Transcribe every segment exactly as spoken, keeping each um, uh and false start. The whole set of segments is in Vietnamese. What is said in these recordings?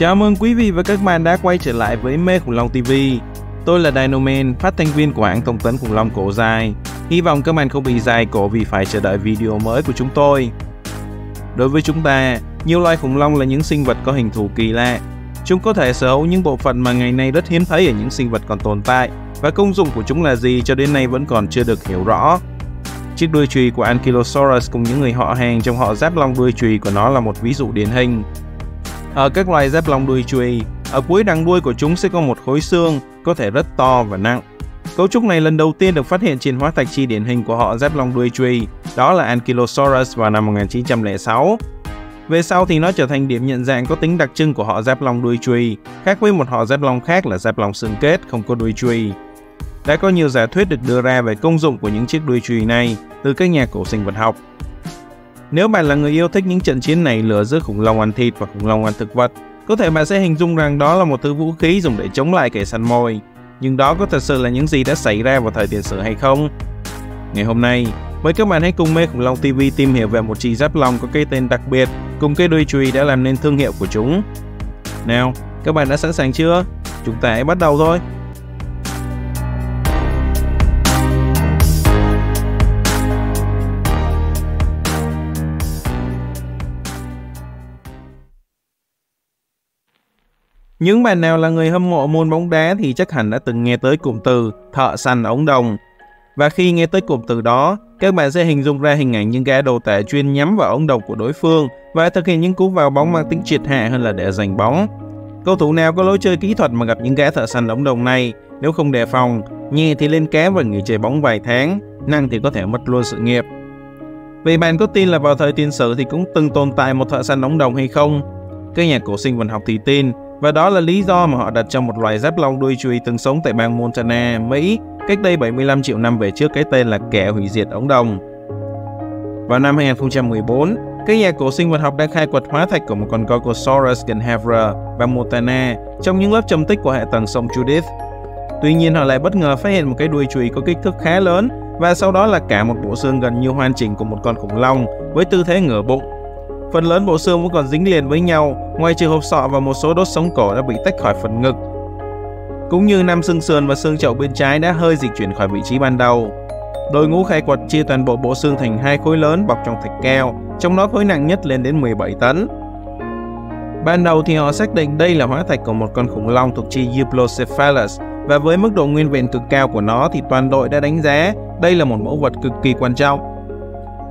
Chào mừng quý vị và các bạn đã quay trở lại với Mê Khủng Long ti vi. Tôi là Dinoman, phát thanh viên của hãng thông tấn khủng long cổ dài. Hy vọng các bạn không bị dài cổ vì phải chờ đợi video mới của chúng tôi. Đối với chúng ta, nhiều loài khủng long là những sinh vật có hình thù kỳ lạ. Chúng có thể sở hữu những bộ phận mà ngày nay rất hiếm thấy ở những sinh vật còn tồn tại, và công dụng của chúng là gì cho đến nay vẫn còn chưa được hiểu rõ. Chiếc đuôi chùy của Ankylosaurus cùng những người họ hàng trong họ giáp long đuôi chùy của nó là một ví dụ điển hình. Ở các loài giáp long đuôi chùy, ở cuối đằng đuôi của chúng sẽ có một khối xương, có thể rất to và nặng. Cấu trúc này lần đầu tiên được phát hiện trên hóa thạch chi điển hình của họ giáp long đuôi chùy, đó là Ankylosaurus vào năm một nghìn chín trăm lẻ sáu. Về sau thì nó trở thành điểm nhận dạng có tính đặc trưng của họ giáp long đuôi chùy, khác với một họ giáp long khác là giáp long xương kết không có đuôi chùy. Đã có nhiều giả thuyết được đưa ra về công dụng của những chiếc đuôi chùy này từ các nhà cổ sinh vật học. Nếu bạn là người yêu thích những trận chiến này lửa giữa khủng long ăn thịt và khủng long ăn thực vật, có thể bạn sẽ hình dung rằng đó là một thứ vũ khí dùng để chống lại kẻ săn mồi. Nhưng đó có thật sự là những gì đã xảy ra vào thời tiền sử hay không? Ngày hôm nay, mời các bạn hãy cùng Mê Khủng Long ti vi tìm hiểu về một chị giáp long có cái tên đặc biệt cùng cái đuôi chùy đã làm nên thương hiệu của chúng. Nào, các bạn đã sẵn sàng chưa? Chúng ta hãy bắt đầu thôi! Những bạn nào là người hâm mộ môn bóng đá thì chắc hẳn đã từng nghe tới cụm từ thợ săn ống đồng. Và khi nghe tới cụm từ đó, các bạn sẽ hình dung ra hình ảnh những gã đồ tể chuyên nhắm vào ống đồng của đối phương và thực hiện những cú vào bóng mang tính triệt hạ hơn là để giành bóng. Cầu thủ nào có lối chơi kỹ thuật mà gặp những gã thợ săn ống đồng này, nếu không đề phòng, nhẹ thì lên cá và nghỉ chơi bóng vài tháng, nặng thì có thể mất luôn sự nghiệp. Vậy bạn có tin là vào thời tiền sử thì cũng từng tồn tại một thợ săn ống đồng hay không? Các nhà cổ sinh vật học thì tin, và đó là lý do mà họ đặt cho một loài giáp long đuôi chùy từng sống tại bang Montana, Mỹ, cách đây bảy mươi lăm triệu năm về trước cái tên là kẻ hủy diệt ống đồng. Vào năm hai nghìn không trăm mười bốn, các nhà cổ sinh vật học đã khai quật hóa thạch của một con Gorgosaurus gần Havre, bang Montana, trong những lớp trầm tích của hạ tầng sông Judith. Tuy nhiên, họ lại bất ngờ phát hiện một cái đuôi chùy có kích thước khá lớn, và sau đó là cả một bộ xương gần như hoàn chỉnh của một con khủng long với tư thế ngửa bụng. Phần lớn bộ xương vẫn còn dính liền với nhau, ngoài trừ hộp sọ và một số đốt sống cổ đã bị tách khỏi phần ngực. Cũng như năm xương sườn và xương chậu bên trái đã hơi dịch chuyển khỏi vị trí ban đầu. Đội ngũ khai quật chia toàn bộ bộ xương thành hai khối lớn bọc trong thạch cao, trong đó khối nặng nhất lên đến mười bảy tấn. Ban đầu thì họ xác định đây là hóa thạch của một con khủng long thuộc chi Euoplocephalus, và với mức độ nguyên vẹn cực cao của nó thì toàn đội đã đánh giá đây là một mẫu vật cực kỳ quan trọng.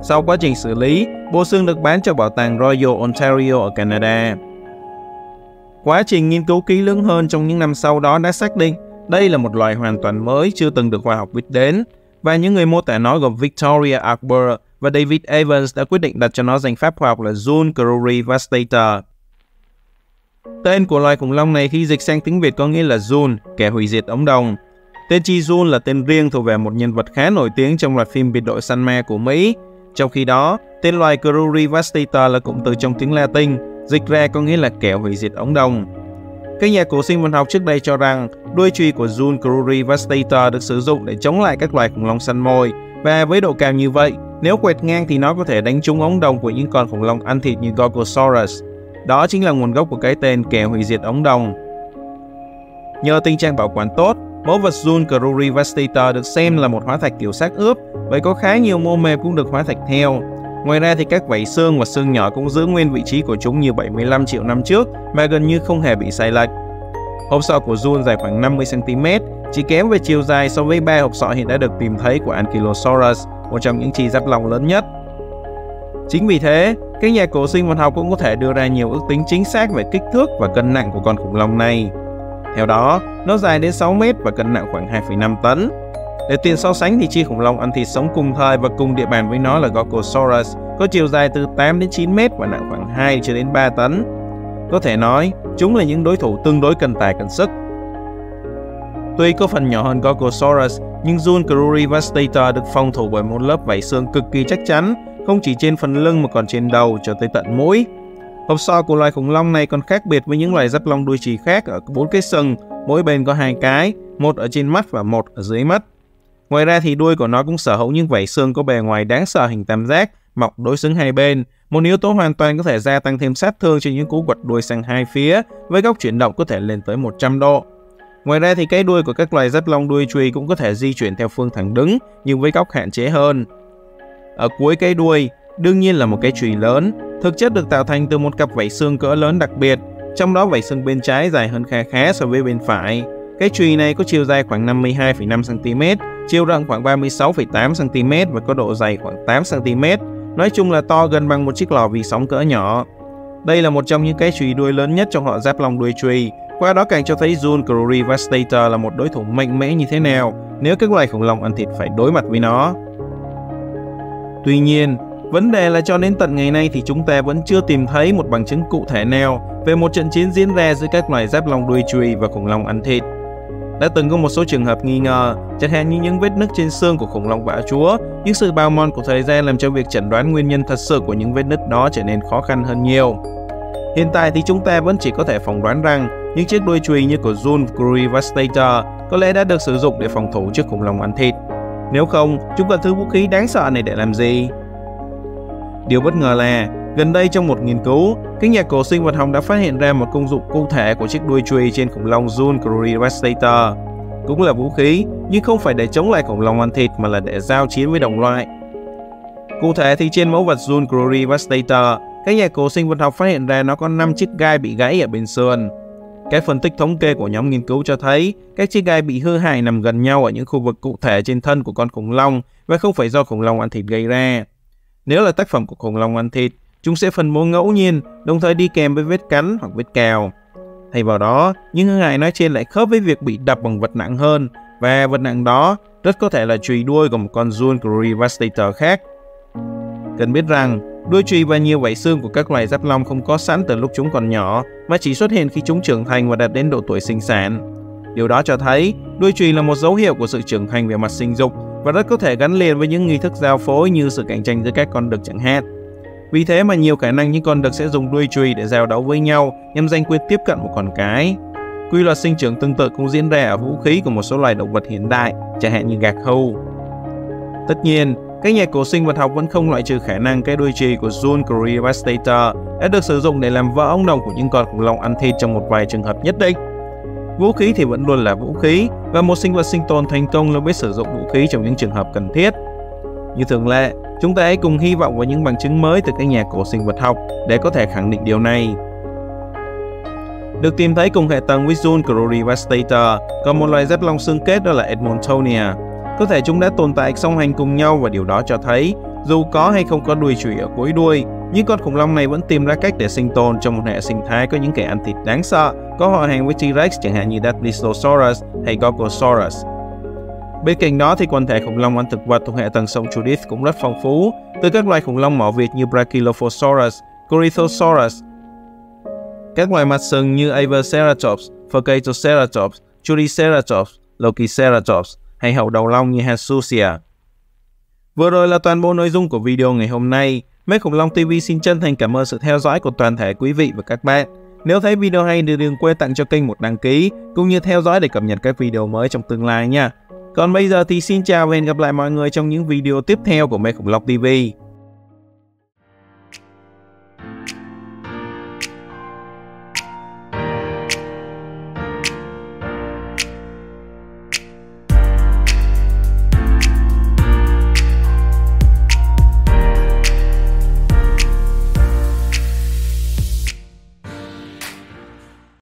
Sau quá trình xử lý, bộ xương được bán cho bảo tàng Royal Ontario ở Canada. Quá trình nghiên cứu kỹ lưỡng hơn trong những năm sau đó đã xác định đây là một loài hoàn toàn mới chưa từng được khoa học biết đến, và những người mô tả nó gồm Victoria Arbor và David Evans đã quyết định đặt cho nó danh pháp khoa học là Zuul crurivastator. Tên của loài khủng long này khi dịch sang tiếng Việt có nghĩa là Zuul, kẻ hủy diệt ống đồng. Tên chi Zuul là tên riêng thuộc về một nhân vật khá nổi tiếng trong loạt phim biệt đội săn ma của Mỹ. Trong khi đó, tên loài Corythosaurus là cụm từ trong tiếng Latin, dịch ra có nghĩa là kẻ hủy diệt ống đồng. Các nhà cổ sinh vật học trước đây cho rằng đuôi chùy của Zuul crurivastator được sử dụng để chống lại các loài khủng long săn mồi, và với độ cao như vậy, nếu quẹt ngang thì nó có thể đánh trúng ống đồng của những con khủng long ăn thịt như Gorgosaurus. Đó chính là nguồn gốc của cái tên kẻ hủy diệt ống đồng. Nhờ tình trạng bảo quản tốt, mẫu vật Zuul crurivastator được xem là một hóa thạch kiểu xác ướp, vậy có khá nhiều mô mềm cũng được hóa thạch theo. Ngoài ra thì các vảy xương và xương nhỏ cũng giữ nguyên vị trí của chúng như bảy mươi lăm triệu năm trước mà gần như không hề bị sai lệch. Hộp sọ của Zuul dài khoảng năm mươi xăng ti mét, chỉ kém về chiều dài so với ba hộp sọ hiện đã được tìm thấy của Ankylosaurus, một trong những chi giáp long lớn nhất. Chính vì thế, các nhà cổ sinh vật học cũng có thể đưa ra nhiều ước tính chính xác về kích thước và cân nặng của con khủng long này. Theo đó, nó dài đến sáu mét và cân nặng khoảng hai phẩy năm tấn. Để tiền so sánh thì chi khủng long ăn thịt sống cùng thời và cùng địa bàn với nó là Gorgosaurus có chiều dài từ tám đến chín mét và nặng khoảng hai cho đến ba tấn. Có thể nói, chúng là những đối thủ tương đối cần tài cần sức. Tuy có phần nhỏ hơn Gorgosaurus, nhưng Zuul crurivastator được phòng thủ bởi một lớp vảy xương cực kỳ chắc chắn, không chỉ trên phần lưng mà còn trên đầu cho tới tận mũi. Hộp sọ của loài khủng long này còn khác biệt với những loài giáp long đuôi chùy khác ở bốn cái sừng, mỗi bên có hai cái, một ở trên mắt và một ở dưới mắt. Ngoài ra thì đuôi của nó cũng sở hữu những vảy xương có bề ngoài đáng sợ hình tam giác, mọc đối xứng hai bên, Một yếu tố hoàn toàn có thể gia tăng thêm sát thương cho những cú quật đuôi sang hai phía với góc chuyển động có thể lên tới một trăm độ. Ngoài ra thì cái đuôi của các loài giáp long đuôi chùy cũng có thể di chuyển theo phương thẳng đứng nhưng với góc hạn chế hơn. Ở cuối cái đuôi đương nhiên là một cái chùy lớn, thực chất được tạo thành từ một cặp vảy xương cỡ lớn đặc biệt, trong đó vảy xương bên trái dài hơn kha khá so với bên phải. Cái chùy này có chiều dài khoảng năm mươi hai phẩy năm xăng ti mét, chiều rộng khoảng ba mươi sáu phẩy tám xăng ti mét và có độ dày khoảng tám xăng ti mét. Nói chung là to gần bằng một chiếc lò vi sóng cỡ nhỏ. Đây là một trong những cái chùy đuôi lớn nhất trong họ giáp long đuôi chùy. Qua đó càng cho thấy Zuul crurivastator là một đối thủ mạnh mẽ như thế nào nếu các loài khủng long ăn thịt phải đối mặt với nó. Tuy nhiên, vấn đề là cho đến tận ngày nay thì chúng ta vẫn chưa tìm thấy một bằng chứng cụ thể nào về một trận chiến diễn ra giữa các loài giáp long đuôi chùy và khủng long ăn thịt. Đã từng có một số trường hợp nghi ngờ, chẳng hạn như những vết nứt trên xương của khủng long bạo chúa, nhưng sự bào mòn của thời gian làm cho việc chẩn đoán nguyên nhân thật sự của những vết nứt đó trở nên khó khăn hơn nhiều. Hiện tại thì chúng ta vẫn chỉ có thể phỏng đoán rằng những chiếc đuôi chùy như của Zuul crurivastator có lẽ đã được sử dụng để phòng thủ trước khủng long ăn thịt. Nếu không, chúng cần thứ vũ khí đáng sợ này để làm gì? Điều bất ngờ là, gần đây trong một nghiên cứu, các nhà cổ sinh vật học đã phát hiện ra một công dụng cụ thể của chiếc đuôi chùy trên khủng long Zuul crurivastator. Cũng là vũ khí, nhưng không phải để chống lại khủng long ăn thịt mà là để giao chiến với đồng loại. Cụ thể thì trên mẫu vật Zuul crurivastator, các nhà cổ sinh vật học phát hiện ra nó có năm chiếc gai bị gãy ở bên sườn. Các phân tích thống kê của nhóm nghiên cứu cho thấy, các chiếc gai bị hư hại nằm gần nhau ở những khu vực cụ thể trên thân của con khủng long và không phải do khủng long ăn thịt gây ra. Nếu là tác phẩm của khủng long ăn thịt, chúng sẽ phân bố ngẫu nhiên, đồng thời đi kèm với vết cắn hoặc vết cào. Thay vào đó, những hư hại nói trên lại khớp với việc bị đập bằng vật nặng hơn, và vật nặng đó rất có thể là chùy đuôi của một con Zuul crurivastator khác. Cần biết rằng, đuôi chùy và nhiều vảy xương của các loài giáp long không có sẵn từ lúc chúng còn nhỏ, mà chỉ xuất hiện khi chúng trưởng thành và đạt đến độ tuổi sinh sản. Điều đó cho thấy, đuôi chùy là một dấu hiệu của sự trưởng thành về mặt sinh dục và rất có thể gắn liền với những nghi thức giao phối như sự cạnh tranh giữa các con đực chẳng hạn. Vì thế mà nhiều khả năng những con đực sẽ dùng đuôi chùy để giao đấu với nhau nhằm giành quyền tiếp cận một con cái. Quy luật sinh trưởng tương tự cũng diễn ra ở vũ khí của một số loài động vật hiện đại, chẳng hạn như gạc hưu. Tất nhiên, các nhà cổ sinh vật học vẫn không loại trừ khả năng cái đuôi chùy của Zuul crurivastator đã được sử dụng để làm vỡ ống đồng của những con khủng long ăn thịt trong một vài trường hợp nhất định. Vũ khí thì vẫn luôn là vũ khí, và một sinh vật sinh tồn thành công luôn biết sử dụng vũ khí trong những trường hợp cần thiết. Như thường lệ, chúng ta hãy cùng hy vọng vào những bằng chứng mới từ các nhà cổ sinh vật học để có thể khẳng định điều này. Được tìm thấy cùng hệ tầng với Zuul crurivastator còn một loài giáp long xương kết, đó là Edmontonia. Có thể chúng đã tồn tại song hành cùng nhau, và điều đó cho thấy dù có hay không có đuôi chùy ở cuối đuôi, những con khủng long này vẫn tìm ra cách để sinh tồn trong một hệ sinh thái có những kẻ ăn thịt đáng sợ, có họ hàng với T-Rex chẳng hạn như Daspletosaurus hay Gorgosaurus. Bên cạnh đó thì quần thể khủng long ăn thực vật thuộc hệ tầng sông Churith cũng rất phong phú, từ các loài khủng long mỏ Việt như Brachylophosaurus, Corythosaurus, các loài mặt sừng như Averseratops, Furgatoceratops, Churiceratops, Lociceratops hay hậu đầu long như Hansusia. Vừa rồi là toàn bộ nội dung của video ngày hôm nay. Mê Khủng Long ti vi xin chân thành cảm ơn sự theo dõi của toàn thể quý vị và các bạn. Nếu thấy video hay thì đừng quên tặng cho kênh một đăng ký cũng như theo dõi để cập nhật các video mới trong tương lai nha. Còn bây giờ thì xin chào và hẹn gặp lại mọi người trong những video tiếp theo của Mê Khủng Long ti vi.